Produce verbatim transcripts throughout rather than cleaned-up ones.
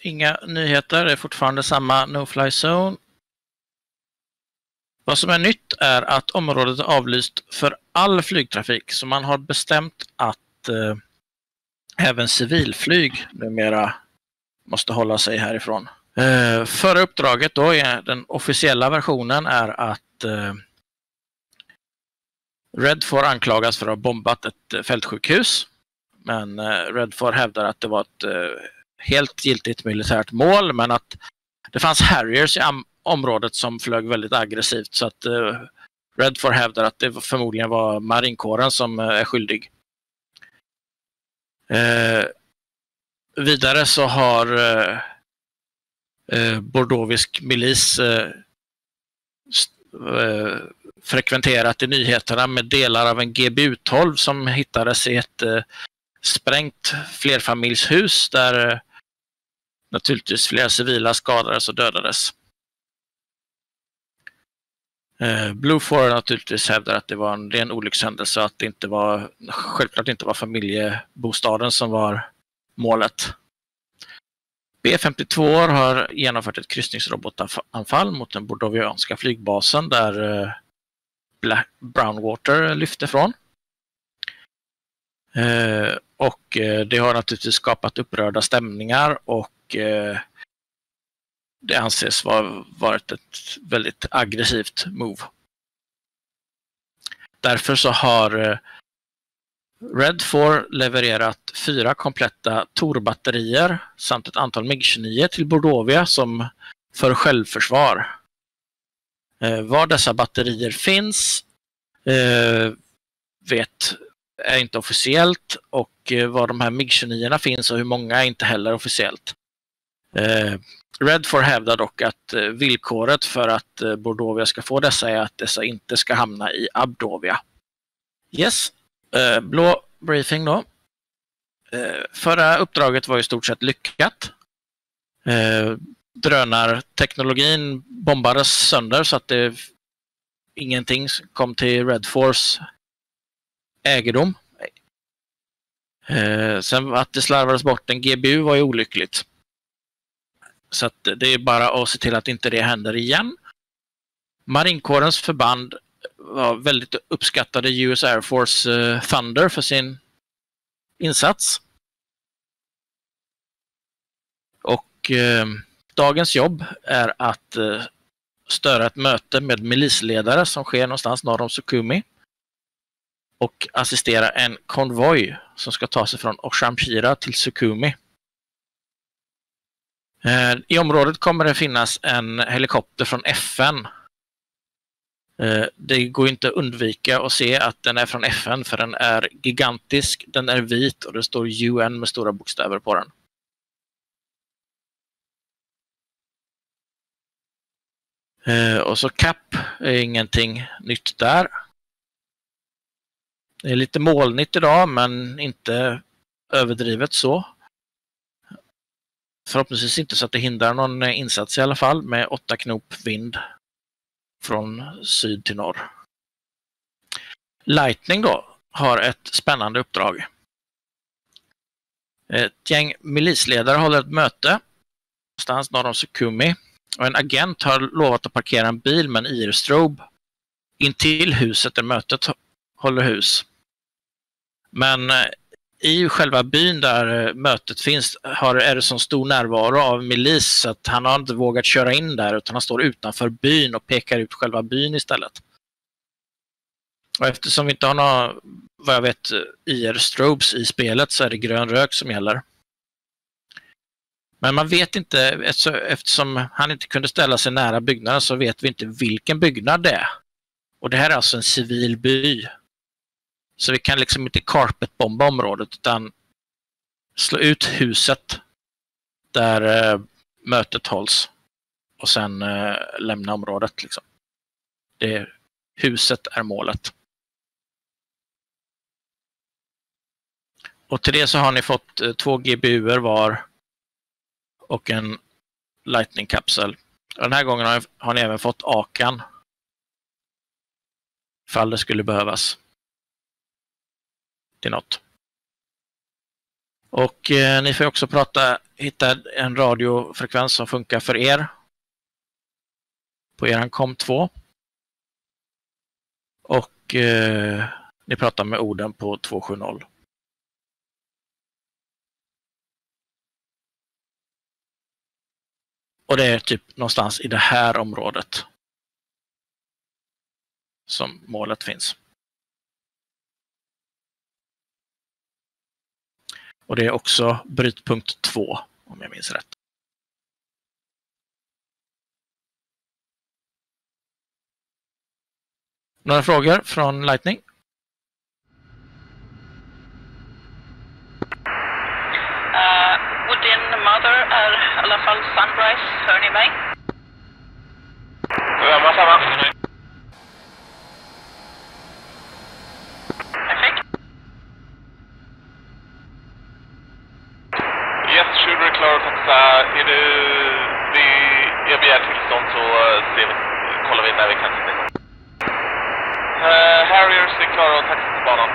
finns inga nyheter, det är fortfarande samma no-fly zone. Vad som är nytt är att området är avlyst för all flygtrafik, så man har bestämt att eh, även civilflyg numera måste hålla sig härifrån. Eh, förra uppdraget då är den officiella versionen är att eh, Red får anklagas för att ha bombat ett fältsjukhus, men eh, Red får hävdar att det var ett eh, helt giltigt militärt mål, men att det fanns Harriers i området som flög väldigt aggressivt, så att eh, Red får hävdar att det förmodligen var marinkåren som eh, är skyldig. Eh, vidare så har eh, eh, Bordovisk Melis eh, eh, frekventerat i nyheterna med delar av en G B U tolv som hittades i ett eh, sprängt flerfamiljshus där eh, naturligtvis flera civila skadades och dödades. Eh, Blue Four naturligtvis hävdar att det var en ren olyckshändelse, att det inte var, självklart inte var familjebostaden som var målet. B femtiotvå har genomfört ett kryssningsrobotanfall mot den bordovianska flygbasen där eh, Black Brownwater lyfte från. Eh, och eh, det har naturligtvis skapat upprörda stämningar och eh, det anses vara varit ett väldigt aggressivt move. Därför så har eh, Red four levererat fyra kompletta Tor-batterier samt ett antal MiG tjugonio till Bordovia som för självförsvar. Eh, var dessa batterier finns eh, vet är inte officiellt, och eh, var de här MiG tjugonio finns och hur många är inte heller officiellt. Eh, Red four hävdar dock att eh, villkoret för att eh, Bordovia ska få dessa är att dessa inte ska hamna i Abdovia. Yes, eh, blå briefing då. Eh, förra uppdraget var i stort sett lyckat. Eh, drönarteknologin bombades sönder så att det, ingenting kom till Red fours ägedom. Eh, sen att det slarvades bort en G B U var ju olyckligt. Så att det är bara att se till att inte det händer igen. Marinkårens förband var väldigt uppskattade U S Air Force eh, Thunder för sin insats. Och eh, dagens jobb är att eh, störa ett möte med milisledare som sker någonstans norr om Sukhumi och assistera en konvoj som ska ta sig från Okshamshira till Sukhumi. Eh, I området kommer det finnas en helikopter från F N. Eh, det går inte att undvika att se att den är från F N, för den är gigantisk, den är vit och det står U N med stora bokstäver på den. Eh, och så Cap är ingenting nytt där. Det är lite molnigt idag, men inte överdrivet så. Förhoppningsvis inte så att det hindrar någon insats i alla fall, med åtta knop vind från syd till norr. Lightning då har ett spännande uppdrag. Ett gäng milisledare håller ett möte någonstans norr om Sukhumi och en agent har lovat att parkera en bil med en I R-strob intill huset där mötet håller hus. Men i själva byn där mötet finns har, är det så stor närvaro av milis så att han har inte vågat köra in där, utan han står utanför byn och pekar ut själva byn istället. Och eftersom vi inte har några, vad jag vet, I R-strobes i spelet så är det grön rök som gäller. Men man vet inte, eftersom han inte kunde ställa sig nära byggnaden så vet vi inte vilken byggnad det är. Och det här är alltså en civil by. Så vi kan liksom inte carpetbomba området utan slå ut huset där eh, mötet hålls och sen eh, lämna området. Liksom. Det, huset är målet. Och till det så har ni fått eh, två G B U:er var och en Lightning-kapsel. Den här gången har, har ni även fått A K-an. Ifall det skulle behövas till något. Och eh, ni får också prata, hitta en radiofrekvens som funkar för er på eran com två. Och eh, ni pratar med orden på tvåhundrasjuttio. Och det är typ någonstans i det här området som målet finns. Och det är också brytpunkt två, om jag minns rätt. Några frågor från Lightning? Uh, Woodin Mother är i alla fall Sunrise, hör ni mig? Det var samma. Perfekt. Yes, should we klara taxa. Är det, det jag begär tillstånd så ser vi, kollar vi när vi kan sätta igång. Uh, Harriers är klara att taxa till banan.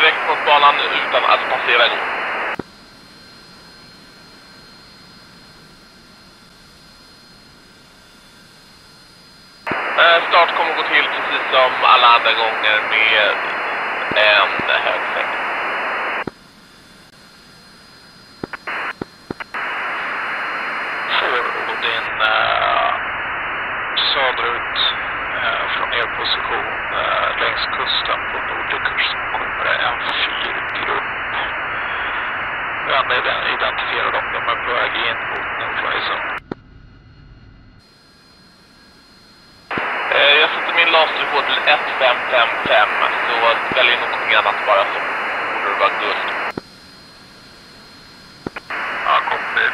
Direkt mot banan utan att passera in. Eh, start kommer gå till precis som alla andra gånger med en hög säng. Får Odin eh, söderut eh, från er position eh, längs kusten på nordlig kurs. En fyrgrupp. Vänner identifierar dem. De är på väg in mot Nordflöjsen. Jag sätter min laser på till ett fem fem fem. Så väljer jag något annat bara som borde det vara guld. Ja, copy.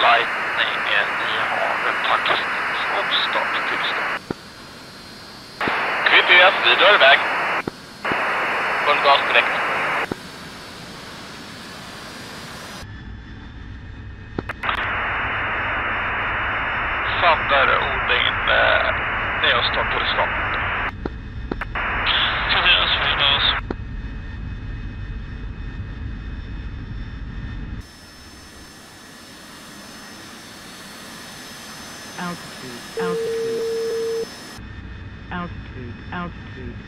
Lightning, ni har en taxi. Stopp, stopp, till stopp. Contact. Full gas correct. Sander Odin, nedåtstart på Island. Kaderas Fredags. Altitude, altitude, altitude,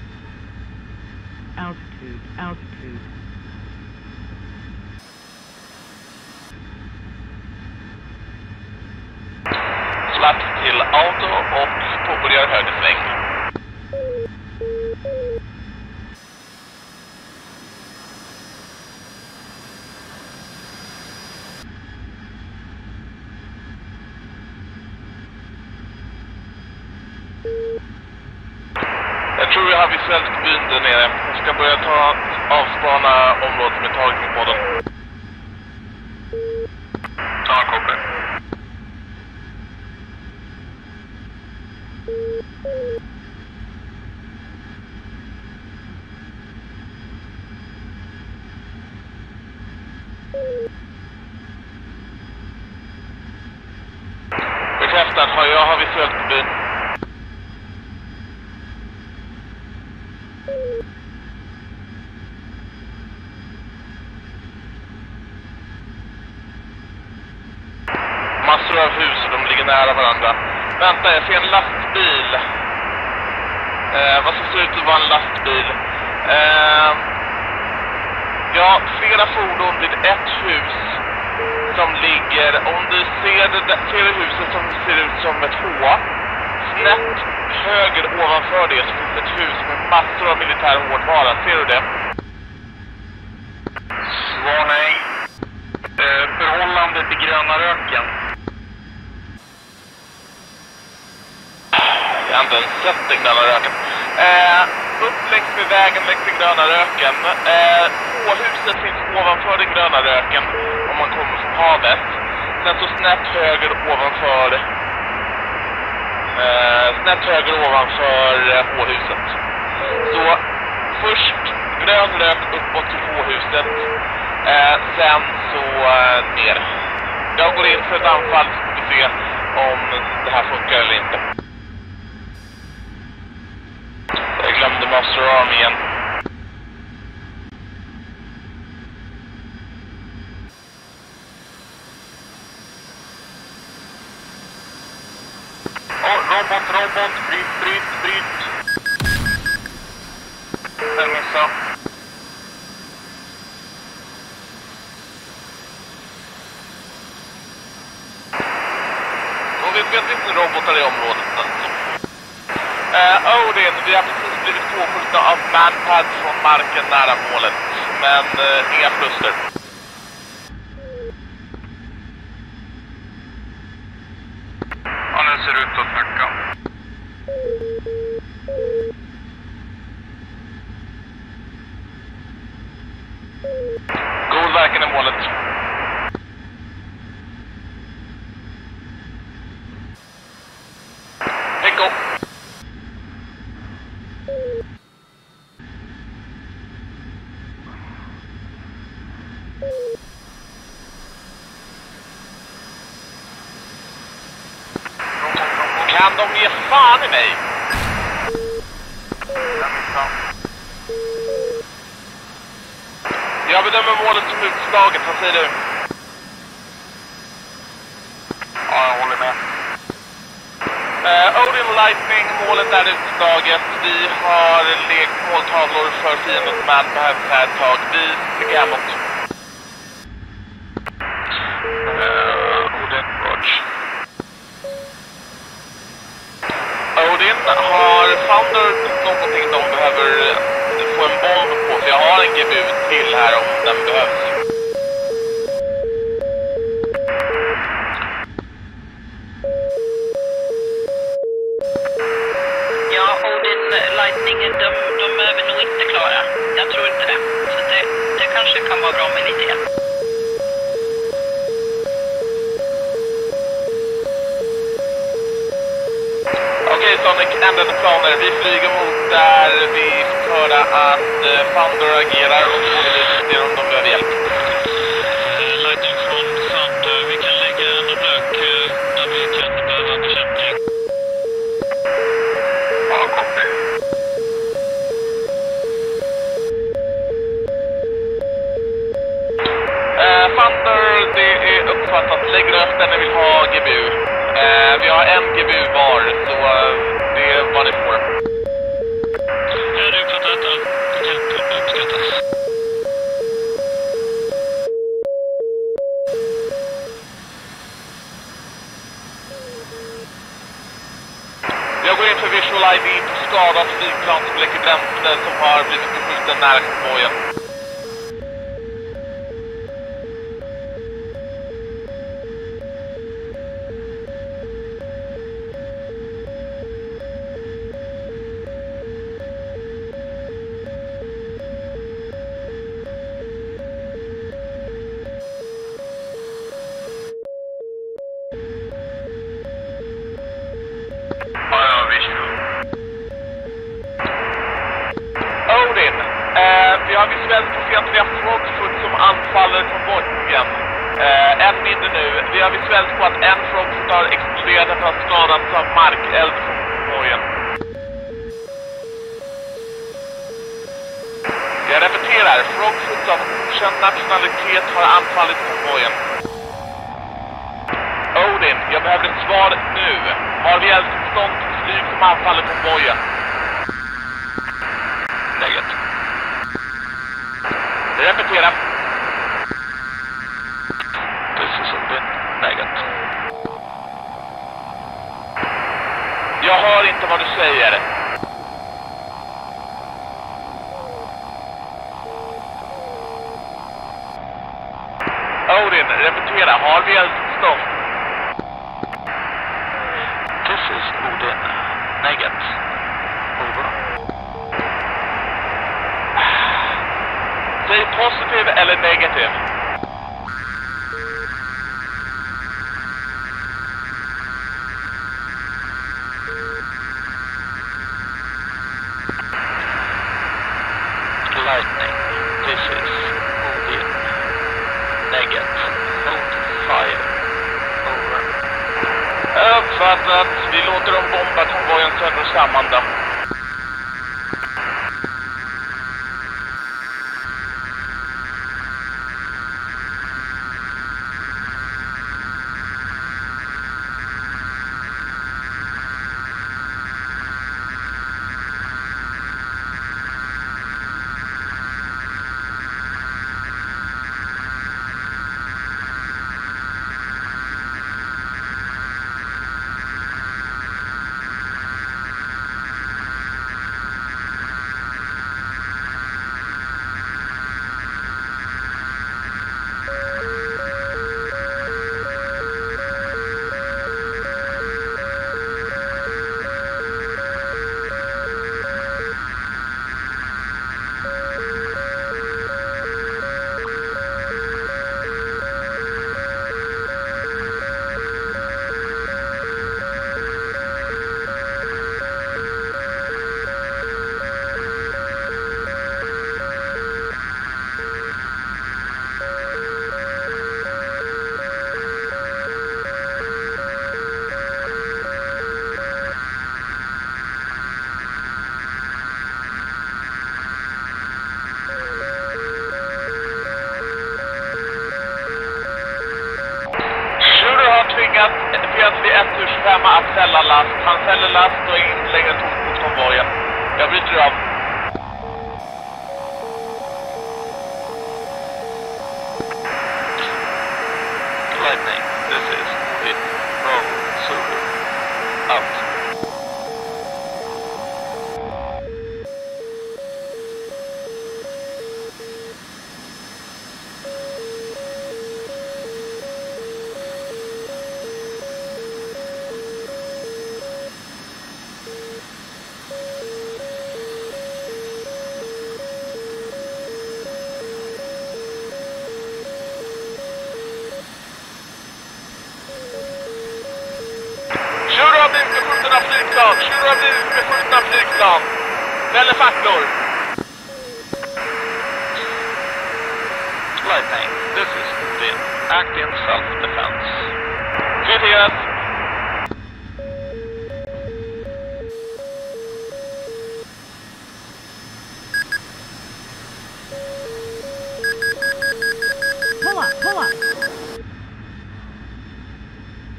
altitude, altitude, altitude. Slapp till auto och påbörjar högersväng. Jag tror jag har visuellt byn där nere. Jag ska börja ta avspana området med tagning på den. Ta en koppling. Bekräftat, jag har visuellt byn. Massor av hus och de ligger nära varandra. Vänta, jag ser en lastbil. Eh, vad som ser ut att vara en lastbil. Eh, ja, flera fordon vid ett hus som ligger. Om du ser det, ser det huset som ser ut som ett H. Snett höger ovanför det så finns ett hus med massor av militär hårdvara. Ser du det? Svar nej. Eh, förhållande till gröna röken. Jag har inte ens sett den gröna röken. Eh, upp längs med vägen längs den gröna röken. Eh, H-huset finns ovanför den gröna röken om man kommer från havet. Sen så snett höger ovanför... Eh, snett höger ovanför eh, H-huset. Så först grön rök uppåt till H-huset, eh, sen så eh, ner. Jag går in för ett anfall så får vi se om det här funkar eller inte. Jag glömde Master Arm igen. Robot, robot, bryt, bryt, bryt. Den missade. Då vet vi att det inte är robotar i området alltså. Eh, Odin, vi har precis blivit påskjutna av manpads från marken nära målet. Men eh, inga förluster. Ja, nu ser det ut att knacka. God verkan i målet. Pick up. Kan de ge fan i mig? Jag bedömer målet som utslaget, vad säger du? Ja, jag håller med. Uh, Odin Lightning, målet är utslaget. Vi har lekt måltavlor för fiendens man på här ett tag. Vi sticker hemåt. Uh, Odin Roger. Odin har Founder någonting de behöver få en bomb på, för jag har en G B U till här om den behövs. Ja, Odin Lightning, de, de behöver nog inte klara. Jag tror inte det. Så det, det kanske kan vara bra med lite hjälp. Okej, Sonic ändrade planer. Vi flyger mot där vi hörde att Thunder agerar och det är om de behöver hjälp. Lightning från Thunder. Vi kan lägga en attack när vi kan behöva bekämpning. Ja, copy. Uh, Thunder, det är uppfattat. Lägg rösten när vi vill ha G B U. Uh, vi har en G B U var, så uh, det är vad det får. Ja, det är uppfattat. Hjälp uppskattas. Jag går in för visual I D på skadat flygplan som läcker bränsle som har blivit beskjuten nära bojen. Jag har visuellt på scenen, vi har Frogfoot som anfaller konvojen. Eh, en mindre nu. Vi har visuellt på att en Frogfoot har exploderat efter att skadats av markeld från konvojen. Jag repeterar, Frogfoot av okänd nationalitet har anfallit konvojen. Odin, jag behöver ett svar nu. Har vi hjälpstånd till flyg som anfaller konvojen? Negativt. Repetera. This is a bit negative. Jag hör inte vad du säger. Odin, repetera. Har vi hjälpstånd? This is Odin. Negative. Over. Säg positiv eller negativ. Lightning. This is Odin. Negative. Hold fire. Over. Uppfattat. Vi låter dem bomba konvojen sönder samman då. Att fälla last. Han fäller last och är inte längre tog mot konvojen. Jag bryter av. Lightning, this is it. Wrong, super. Out. Några beskjutna flygplan. Välj facklor. Lightning, this is the act in self-defense. G T S. Pull up, pull up.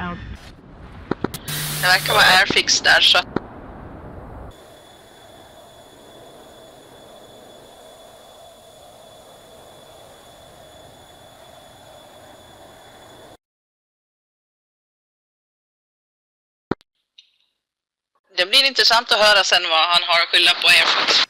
Out. Det verkar vara airfix där så. Det blir intressant att höra sen vad han har att skylla på Airfix.